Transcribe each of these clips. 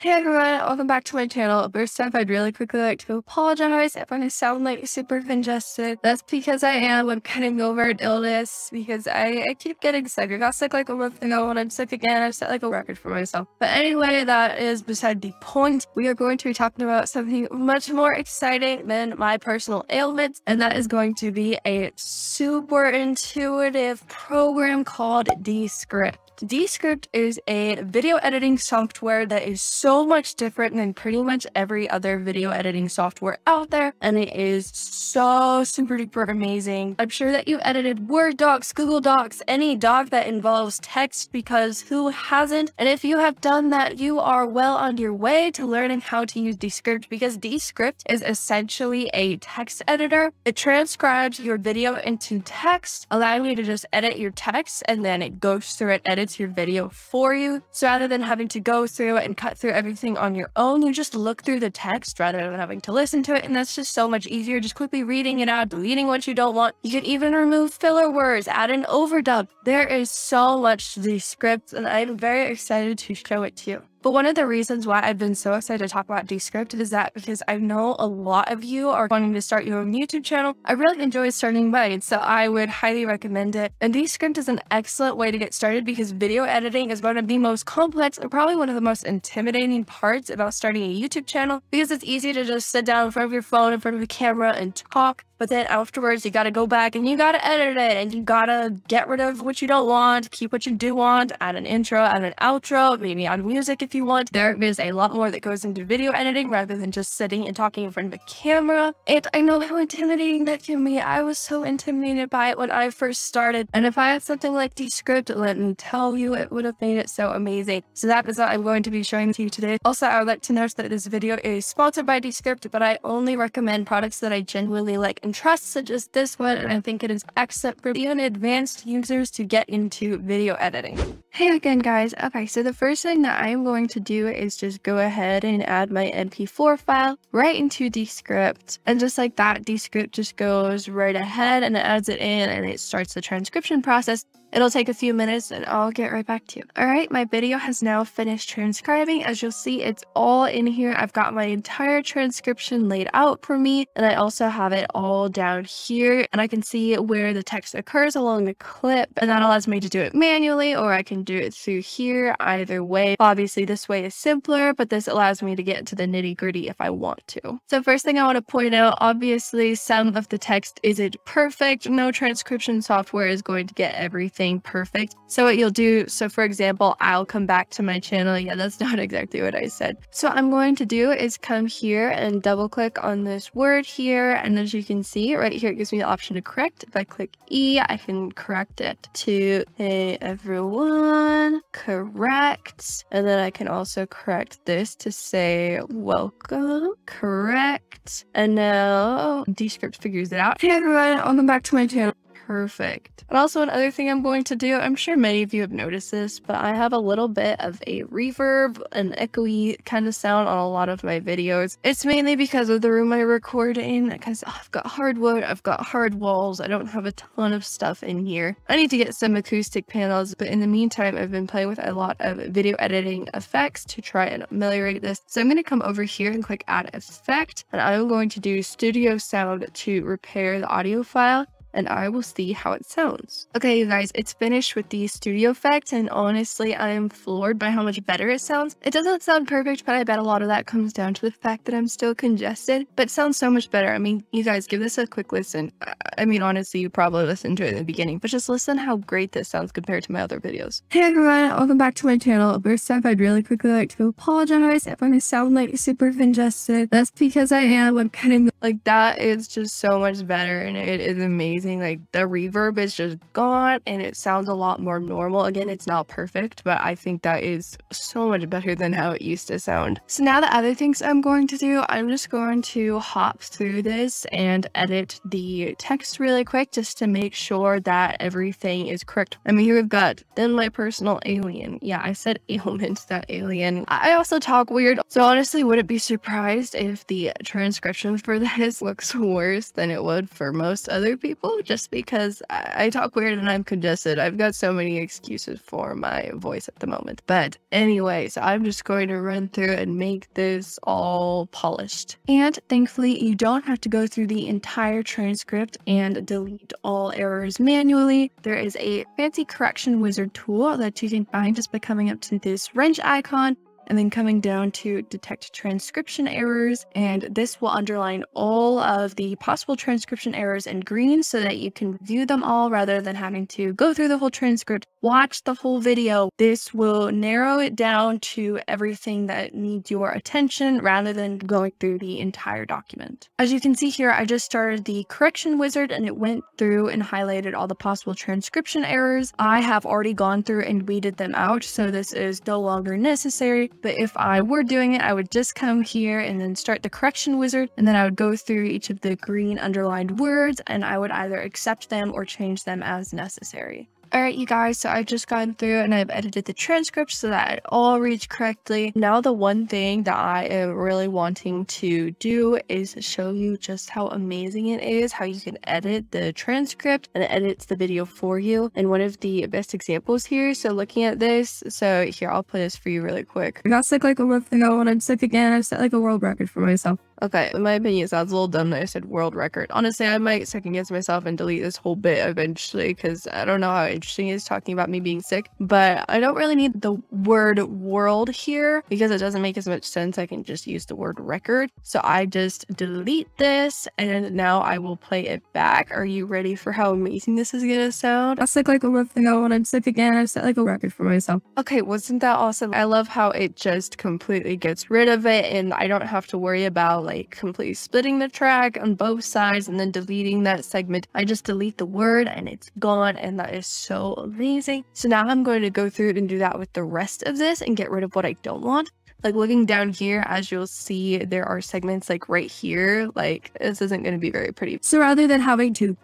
Hey everyone, welcome back to my channel. First up, I'd really quickly like to apologize if I sound like super congested. That's because I am. I'm getting over an illness because I keep getting sick. I got sick like a month ago and I'm sick again. I've set like a record for myself. But anyway, that is beside the point. We are going to be talking about something much more exciting than my personal ailments, and that is going to be a super intuitive program called Descript. Descript is a video editing software that is so much different than pretty much every other video editing software out there, and it is so super duper amazing. I'm sure that you've edited Word docs, Google docs, any doc that involves text, because who hasn't? And if you have done that, you are well on your way to learning how to use Descript, because Descript is essentially a text editor. It transcribes your video into text, allowing you to just edit your text, and then it goes through it, edits your video for you. So rather than having to go through and cut through everything on your own, you just look through the text rather than having to listen to it, and that's just so much easier. Just quickly reading it out, deleting what you don't want. You can even remove filler words, add an overdub. There is so much to Descript, and I'm very excited to show it to you. But one of the reasons why I've been so excited to talk about Descript is that because I know a lot of you are wanting to start your own YouTube channel. I really enjoy starting mine, so I would highly recommend it. And Descript is an excellent way to get started because video editing is one of the most complex and probably one of the most intimidating parts about starting a YouTube channel, because it's easy to just sit down in front of your phone, in front of a camera and talk. But then afterwards, you gotta go back and you gotta edit it, and you gotta get rid of what you don't want, keep what you do want, add an intro, add an outro, maybe add music if you want. There is a lot more that goes into video editing rather than just sitting and talking in front of a camera. And I know how intimidating that can be. I was so intimidated by it when I first started. And if I had something like Descript, let me tell you, it would have made it so amazing. So that is what I'm going to be showing to you today. Also, I would like to note that this video is sponsored by Descript, but I only recommend products that I genuinely like and trust, such as this one, and I think it is excellent for even advanced users to get into video editing. Hey again, guys. Okay, so the first thing that I'm going to do is just go ahead and add my MP4 file right into Descript, and just like that, Descript just goes right ahead and it adds it in, and it starts the transcription process. It'll take a few minutes and I'll get right back to you. All right, my video has now finished transcribing. As you'll see, it's all in here. I've got my entire transcription laid out for me, and I also have it all down here, and I can see where the text occurs along the clip, and that allows me to do it manually, or I can do it through here. Either way, obviously this way is simpler, but this allows me to get to the nitty gritty if I want to. So first thing I want to point out, obviously some of the text isn't perfect. No transcription software is going to get everything perfect. So what you'll do, so for example, I'll come back to my channel. Yeah, that's not exactly what I said. So what I'm going to do is come here and double click on this word here, and as you can see right here, it gives me the option to correct. If I click E, I can correct it to "Hey everyone, correct," and then I can also correct this to say "Welcome, correct." And now Descript figures it out. Hey everyone, welcome back to my channel. Perfect. And also another thing I'm going to do, I'm sure many of you have noticed this, but I have a little bit of a reverb, an echoey kind of sound on a lot of my videos. It's mainly because of the room I record in, because I've got hardwood, I've got hard walls, I don't have a ton of stuff in here. I need to get some acoustic panels, but in the meantime, I've been playing with a lot of video editing effects to try and ameliorate this. So I'm going to come over here and click Add Effect, and I'm going to do Studio Sound to repair the audio file, and I will see how it sounds. Okay, you guys, it's finished with the studio effects, and honestly, I am floored by how much better it sounds. It doesn't sound perfect, but I bet a lot of that comes down to the fact that I'm still congested, but it sounds so much better. I mean, you guys, give this a quick listen. I mean, honestly, you probably listened to it in the beginning, but just listen how great this sounds compared to my other videos. Hey everyone, welcome back to my channel. First up, I'd really quickly like to apologize if I sound like super congested. That's because I am. I'm kind of like, that is just so much better, and it is amazing. Like, the reverb is just gone and it sounds a lot more normal. Again, it's not perfect, but I think that is so much better than how it used to sound. So now the other things I'm going to do, I'm just going to hop through this and edit the text really quick just to make sure that everything is correct. I mean, here we've got "Then my personal alien." Yeah, I said ailment, that alien. I also talk weird, so honestly wouldn't be surprised if the transcription for this looks worse than it would for most other people. people just because I talk weird and I'm congested. I've got so many excuses for my voice at the moment. But anyways, I'm just going to run through and make this all polished. And thankfully, you don't have to go through the entire transcript and delete all errors manually. There is a fancy correction wizard tool that you can find just by coming up to this wrench icon and then coming down to detect transcription errors, and this will underline all of the possible transcription errors in green so that you can view them all rather than having to go through the whole transcript, watch the whole video. This will narrow it down to everything that needs your attention rather than going through the entire document. As you can see here, I just started the correction wizard and it went through and highlighted all the possible transcription errors. I have already gone through and weeded them out, so this is no longer necessary. But if I were doing it, I would just come here and then start the correction wizard, and then I would go through each of the green underlined words and I would either accept them or change them as necessary. Alright you guys, so I've just gone through and I've edited the transcript so that it all reads correctly. Now the one thing that I am really wanting to do is show you just how amazing it is, how you can edit the transcript and it edits the video for you. And one of the best examples here, so looking at this, so here, I'll play this for you really quick. I got sick like a month ago and I'm sick again. I've set like a world record for myself. Okay, in my opinion, it sounds a little dumb that I said world record. Honestly, I might second guess myself and delete this whole bit eventually because I don't know how interesting it is talking about me being sick. But I don't really need the word world here because it doesn't make as much sense. I can just use the word record. So I just delete this and now I will play it back. Are you ready for how amazing this is gonna sound? I was sick like a month ago and I'm sick again. I've set like a record for myself. Okay, wasn't that awesome? I love how it just completely gets rid of it and I don't have to worry about like completely splitting the track on both sides and then deleting that segment. I just delete the word and it's gone, and that is so amazing. So now I'm going to go through and do that with the rest of this and get rid of what I don't want. Like looking down here, as you'll see, there are segments like right here. Like this isn't going to be very pretty. So rather than having to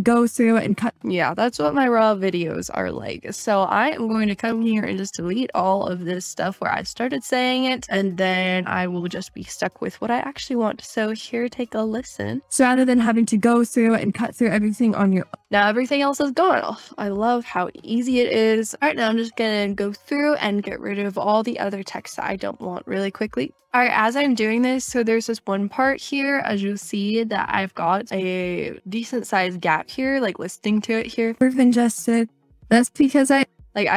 go through and cut. Yeah, that's what my raw videos are like. So I am going to come here and just delete all of this stuff where I started saying it. And then I will just be stuck with what I actually want. So here, take a listen. So rather than having to go through and cut through everything on your own. Now everything else is gone. Oh, I love how easy it is. All right, now I'm just going to go through and get rid of all the other text that I don't want really quickly. All right, as I'm doing this, so there's this one part here, as you'll see, that I've got a decent sized gap here, like listening to it here. We're congested. That's because I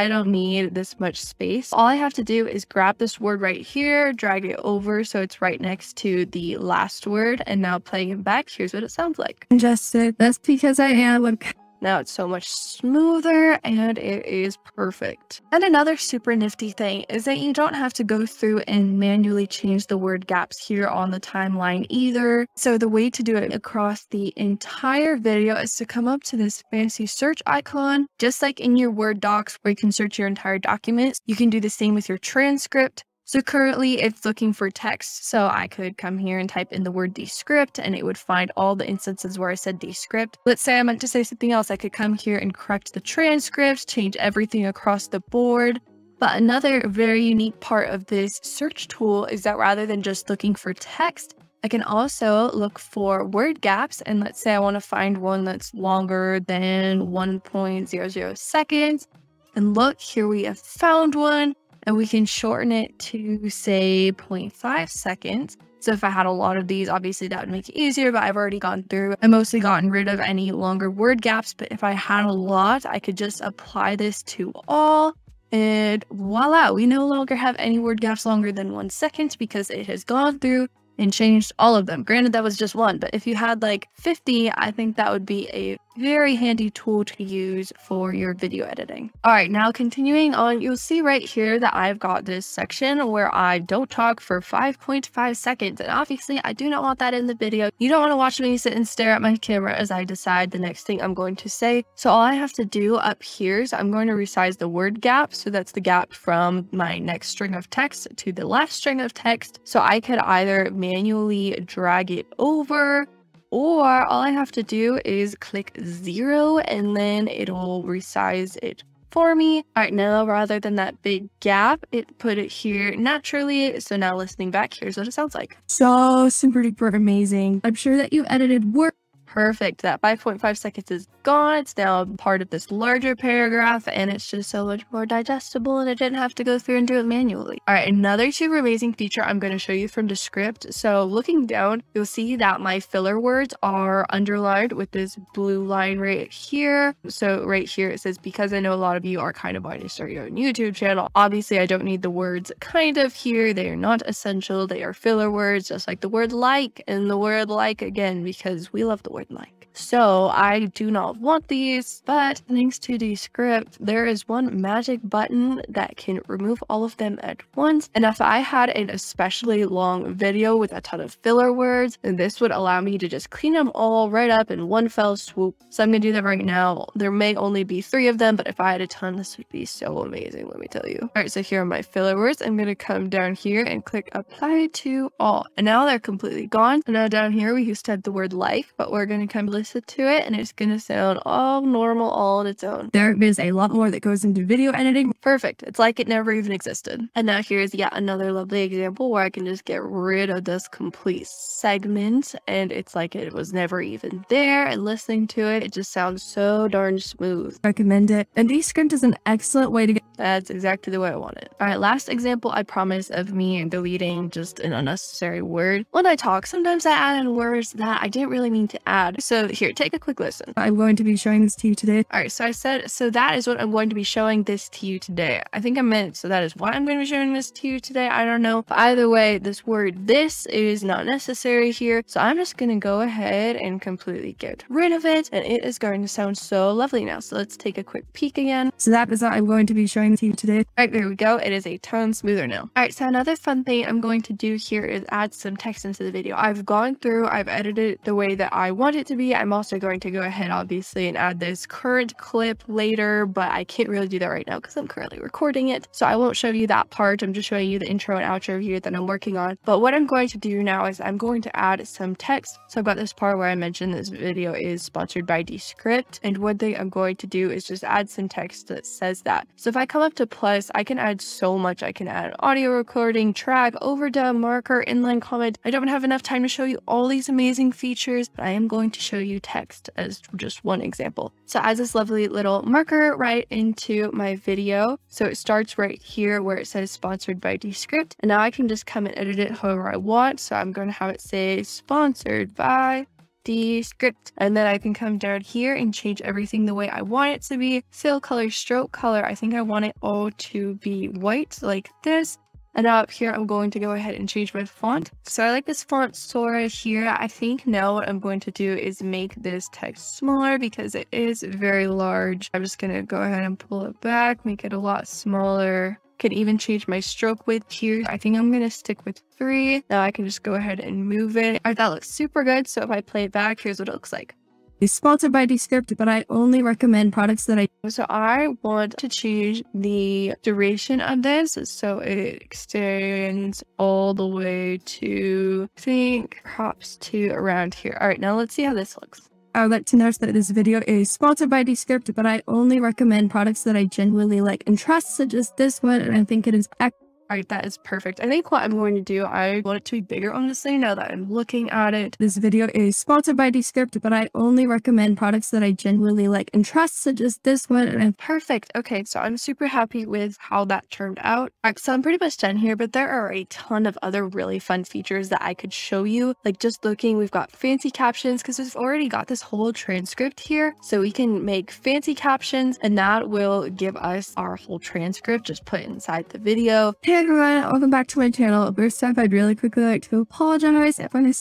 don't need this much space. All I have to do is grab this word right here, drag it over so it's right next to the last word, and now playing it back, here's what it sounds like. Congested. That's because I am. Now it's so much smoother and it is perfect. And another super nifty thing is that you don't have to go through and manually change the word gaps here on the timeline either. So the way to do it across the entire video is to come up to this fancy search icon, just like in your Word docs where you can search your entire document. You can do the same with your transcript. So currently it's looking for text, so I could come here and type in the word Descript and it would find all the instances where I said Descript. Let's say I meant to say something else, I could come here and correct the transcripts, change everything across the board. But another very unique part of this search tool is that rather than just looking for text, I can also look for word gaps, and let's say I want to find one that's longer than 1.00 seconds. And look, here we have found one. And we can shorten it to, say, 0.5 seconds. So if I had a lot of these, obviously that would make it easier, but I've already gone through and mostly gotten rid of any longer word gaps. But if I had a lot, I could just apply this to all. And voila, we no longer have any word gaps longer than 1 second because it has gone through and changed all of them. Granted, that was just one, but if you had like 50, I think that would be a very handy tool to use for your video editing. All right, now continuing on, you'll see right here that I've got this section where I don't talk for 5.5 seconds. And obviously I do not want that in the video. You don't want to watch me sit and stare at my camera as I decide the next thing I'm going to say. So all I have to do up here is I'm going to resize the word gap. So that's the gap from my next string of text to the last string of text. So I could either manually drag it over, or all I have to do is click 0 and then it'll resize it for me. All right, now rather than that big gap, it put it here naturally. So now listening back, here's what it sounds like. So super duper amazing. I'm sure that you've edited work. perfect. That 5.5 seconds is gone. It's now part of this larger paragraph, and it's just so much more digestible, and I didn't have to go through and do it manually. All right, another super amazing feature I'm going to show you from Descript. So looking down, you'll see that my filler words are underlined with this blue line right here. So right here it says, because I know a lot of you are kind of wanting to start your own YouTube channel. Obviously, I don't need the words kind of here. They are not essential. They are filler words, just like the word like and the word like again, because we love the word like. So I do not want these, but thanks to Descript, there is one magic button that can remove all of them at once. And if I had an especially long video with a ton of filler words, then this would allow me to just clean them all right up in one fell swoop. So I'm gonna do that right now. There may only be 3 of them, but if I had a ton, this would be so amazing, let me tell you. All right, so here are my filler words. I'm gonna come down here and click apply to all. And now they're completely gone. So now down here, we used to have the word like, but we're gonna come listen to it, and it's gonna sound all normal all on its own. There is a lot more that goes into video editing. Perfect. It's like it never even existed. And now here's yet another lovely example where I can just get rid of this complete segment, and it's like it was never even there, and listening to it, it just sounds so darn smooth. Recommend it. And Descript is an excellent way to get. That's exactly the way I want it. All right, last example, I promise, of me deleting just an unnecessary word. When I talk, sometimes I add in words that I didn't really mean to add. So here, take a quick listen. I'm going to be showing this to you today. All right, so I said, so that is what I'm going to be showing this to you today. I think I meant, so that is why I'm going to be showing this to you today. I don't know. But either way, this word, this, is not necessary here. So I'm just going to go ahead and completely get rid of it. And it is going to sound so lovely now. So let's take a quick peek again. So that is what I'm going to be showing to you today. All right, there we go. It is a ton smoother now. All right, so another fun thing I'm going to do here is add some text into the video. I've gone through, I've edited it the way that I want it to be. I'm also going to go ahead, obviously, and add this current clip later, but I can't really do that right now because I'm currently recording it. So I won't show you that part. I'm just showing you the intro and outro here that I'm working on. But what I'm going to do now is I'm going to add some text. So I've got this part where I mentioned this video is sponsored by Descript. And one thing I'm going to do is just add some text that says that. So if I come up to plus, I can add so much. I can add audio recording, track, overdub, marker, inline comment. I don't have enough time to show you all these amazing features, but I am going to show you text as just one example. So as this lovely little marker right into my video. So it starts right here where it says sponsored by Descript. And now I can just come and edit it however I want. So I'm going to have it say sponsored by Descript, and then I can come down here and change everything the way I want it to be. Fill color, stroke color. I think I want it all to be white like this. And now up here, I'm going to go ahead and change my font. So I like this font Sora here. I think now what I'm going to do is make this text smaller because it is very large. I'm just going to go ahead and pull it back, make it a lot smaller. Can even change my stroke width here. I think I'm going to stick with 3. Now I can just go ahead and move it. All right, that looks super good. So if I play it back, here's what it looks like. It's sponsored by Descript, but I only recommend products that I... So I want to change the duration of this so it extends all the way to, I think, props to around here. All right, now let's see how this looks. I would like to note that this video is sponsored by Descript, but I only recommend products that I genuinely like and trust, such as this one, and I think it is excellent. All right, that is perfect. I think what I'm going to do, I want it to be bigger, honestly, now that I'm looking at it. This video is sponsored by Descript, but I only recommend products that I genuinely like and trust, such as this one. And perfect. Okay, so I'm super happy with how that turned out. All right, so I'm pretty much done here, but there are a ton of other really fun features that I could show you. Like just looking, we've got fancy captions because we've already got this whole transcript here. So we can make fancy captions, and that will give us our whole transcript just put inside the video. Hey everyone, welcome back to my channel. First up, I'd really quickly like to apologize if I'm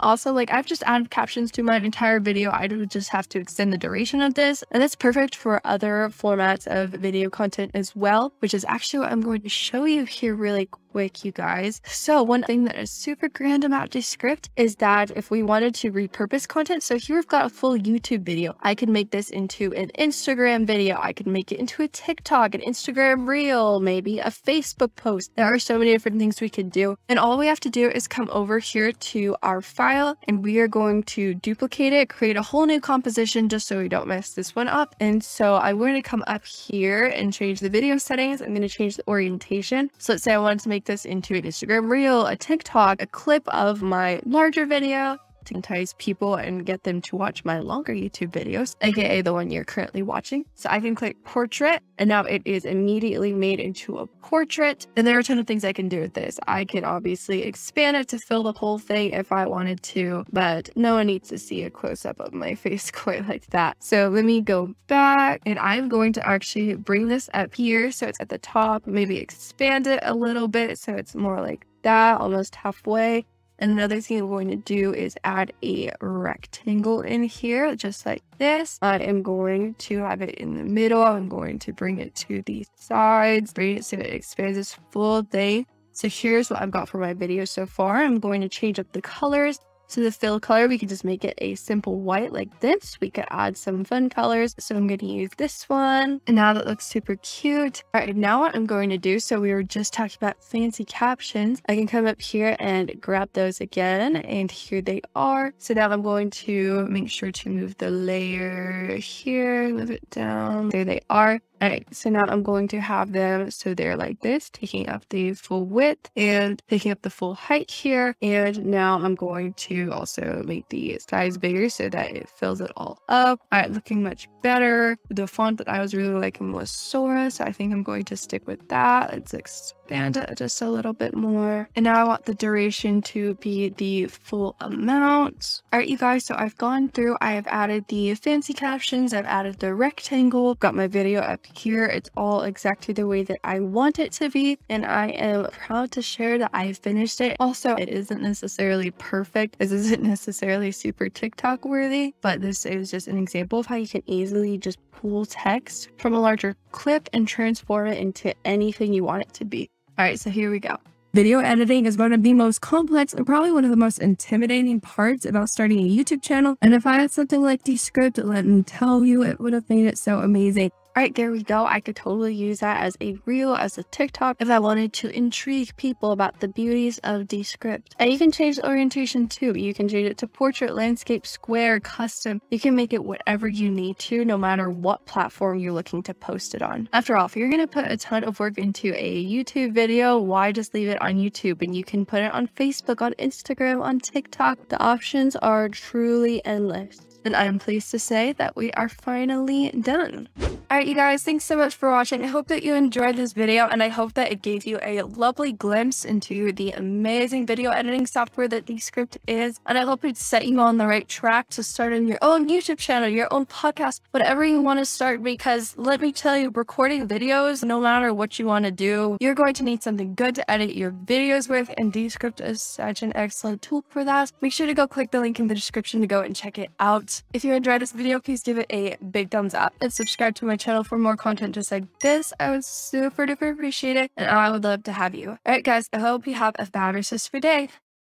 also, like, I've just added captions to my entire video. I would just have to extend the duration of this, and that's perfect for other formats of video content as well, which is actually what I'm going to show you here really quick, you guys. So one thing that is super grand about Descript is that if we wanted to repurpose content, so here we've got a full YouTube video. I could make this into an Instagram video. I could make it into a TikTok, an Instagram reel, maybe a Facebook post. There are so many different things we could do, and all we have to do is come over here to our file, and we are going to duplicate it, create a whole new composition just so we don't mess this one up. And so I'm going to come up here and change the video settings. I'm going to change the orientation. So let's say I wanted to make this into an Instagram reel, a TikTok, a clip of my larger video. to entice people and get them to watch my longer YouTube videos, aka the one you're currently watching. So I can click portrait, and now it is immediately made into a portrait. And there are a ton of things I can do with this. I could obviously expand it to fill the whole thing if I wanted to, but no one needs to see a close-up of my face quite like that. So let me go back, and I'm going to actually bring this up here so it's at the top, maybe expand it a little bit so it's more like that, almost halfway. And another thing I'm going to do is add a rectangle in here, just like this. I am going to have it in the middle. I'm going to bring it to the sides, bring it so it expands this full thing. So here's what I've got for my video so far. I'm going to change up the colors. So the fill color, we can just make it a simple white like this. We could add some fun colors. So I'm going to use this one. And now that looks super cute. All right, now what I'm going to do, so we were just talking about fancy captions. I can come up here and grab those again. And here they are. So now I'm going to make sure to move the layer here, move it down. There they are. All right, so now I'm going to have them so they're like this, taking up the full width and taking up the full height here. And now I'm going to also make the size bigger so that it fills it all up. All right, looking much better. The font that I was really liking was Sora, so I think I'm going to stick with that. Let's expand it just a little bit more. And now I want the duration to be the full amount. All right, you guys, so I've gone through, I have added the fancy captions, I've added the rectangle, got my video up here. It's all exactly the way that I want it to be, and I am proud to share that I finished it. Also, it isn't necessarily perfect. This isn't necessarily super TikTok worthy, but this is just an example of how you can easily just pull text from a larger clip and transform it into anything you want it to be. All right, so here we go. Video editing is one of the most complex and probably one of the most intimidating parts about starting a YouTube channel. And if I had something like Descript, let me tell you, it would have made it so amazing. All right, there we go. I could totally use that as a reel, as a TikTok, if I wanted to intrigue people about the beauties of Descript. And you can change the orientation too. You can change it to portrait, landscape, square, custom. You can make it whatever you need to, no matter what platform you're looking to post it on. After all, if you're going to put a ton of work into a YouTube video, why just leave it on YouTube? And you can put it on Facebook, on Instagram, on TikTok. The options are truly endless. And I'm pleased to say that we are finally done. Alright, you guys, thanks so much for watching. I hope that you enjoyed this video, and I hope that it gave you a lovely glimpse into the amazing video editing software that Descript is. And I hope it set you on the right track to starting your own YouTube channel, your own podcast, whatever you want to start, because let me tell you, recording videos, no matter what you want to do, you're going to need something good to edit your videos with, and Descript is such an excellent tool for that. Make sure to go click the link in the description to go and check it out. If you enjoyed this video, please give it a big thumbs up and subscribe to my channel for more content just like this. I would super duper appreciate it, and I would love to have you. All right, guys, I hope you have a fabulous day.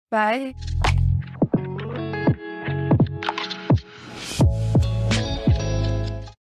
Bye.